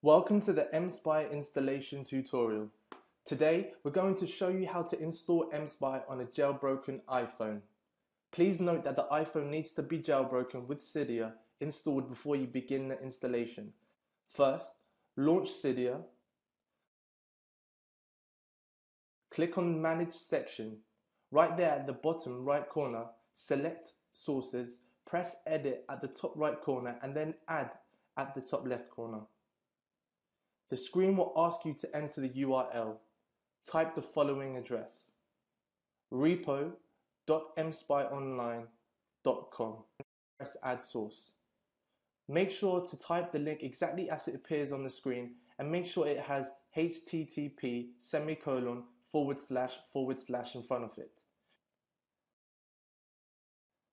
Welcome to the mSpy installation tutorial. Today we're going to show you how to install mSpy on a jailbroken iPhone. Please note that the iPhone needs to be jailbroken with Cydia installed before you begin the installation. First, launch Cydia. Click on Manage section. Right there at the bottom right corner, select Sources, press Edit at the top right corner and then Add at the top left corner. The screen will ask you to enter the URL. Type the following address: repo.mspyonline.com. Press Add Source. Make sure to type the link exactly as it appears on the screen and make sure it has http:/// in front of it.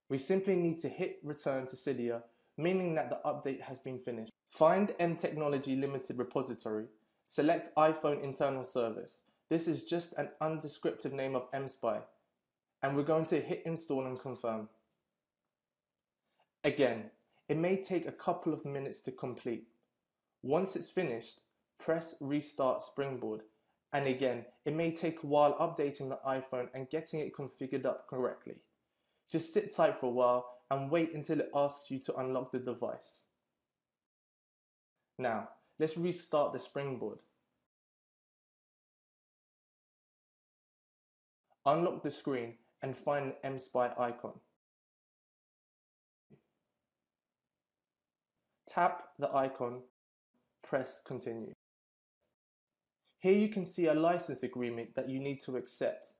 We simply need to hit Return to Cydia, meaning that the update has been finished. Find mTechnology Limited repository, select iPhone internal service. This is just an undescriptive name of mSpy, and we're going to hit install and confirm. Again, it may take a couple of minutes to complete. Once it's finished, press Restart Springboard, and again, it may take a while updating the iPhone and getting it configured up correctly. Just sit tight for a while and wait until it asks you to unlock the device. Now, let's restart the springboard. Unlock the screen and find the mSpy icon. Tap the icon, press Continue. Here you can see a license agreement that you need to accept.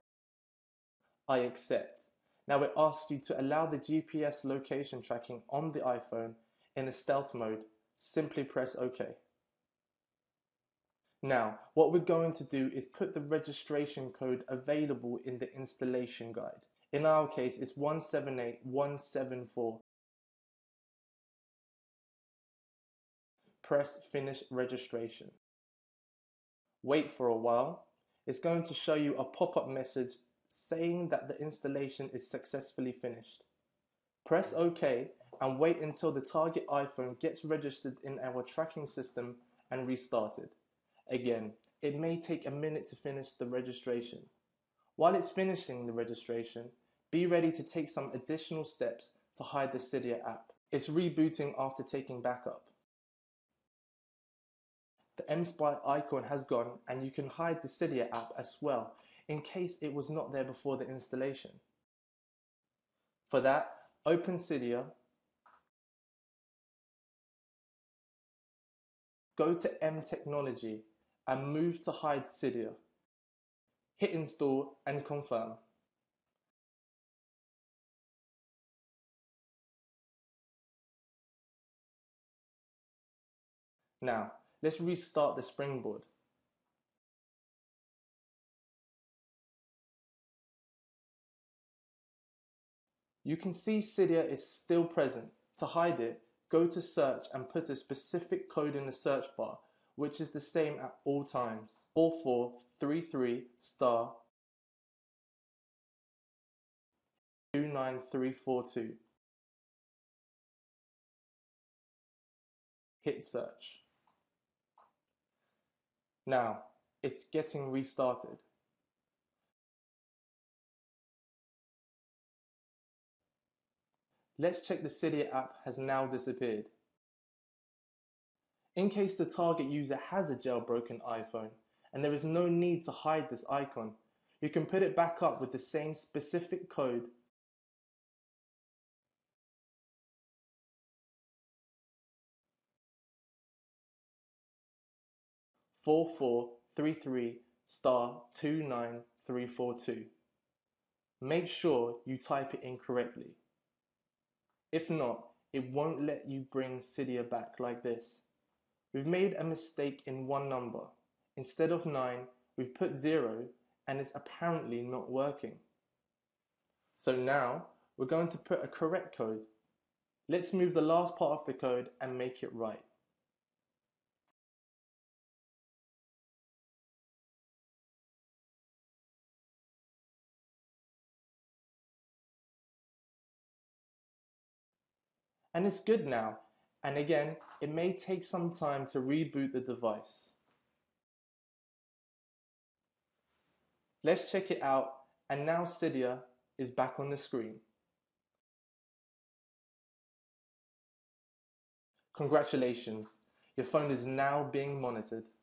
I accept. Now it asks you to allow the GPS location tracking on the iPhone in a stealth mode. Simply press OK. Now, what we're going to do is put the registration code available in the installation guide. In our case, it's 178174. Press Finish Registration. Wait for a while. It's going to show you a pop-up message saying that the installation is successfully finished. Press OK and wait until the target iPhone gets registered in our tracking system and restarted. Again, it may take a minute to finish the registration. While it's finishing the registration, be ready to take some additional steps to hide the Cydia app. It's rebooting after taking backup. The mSpy icon has gone and you can hide the Cydia app as well, in case it was not there before the installation. For that, open Cydia, go to mTechnology and move to hide Cydia. Hit install and confirm. Now, let's restart the springboard. You can see Cydia is still present. To hide it, go to search and put a specific code in the search bar, which is the same at all times. 4433*29342. Hit search. Now, it's getting restarted. Let's check the Cydia app has now disappeared. In case the target user has a jailbroken iPhone and there is no need to hide this icon, you can put it back up with the same specific code (4433*29342). Make sure you type it incorrectly. If not, it won't let you bring Cydia back like this. We've made a mistake in one number. Instead of 9, we've put 0 and it's apparently not working. So now, we're going to put a correct code. Let's move the last part of the code and make it right. And it's good now, And again, it may take some time to reboot the device. Let's check it out, and now Cydia is back on the screen. Congratulations, your phone is now being monitored.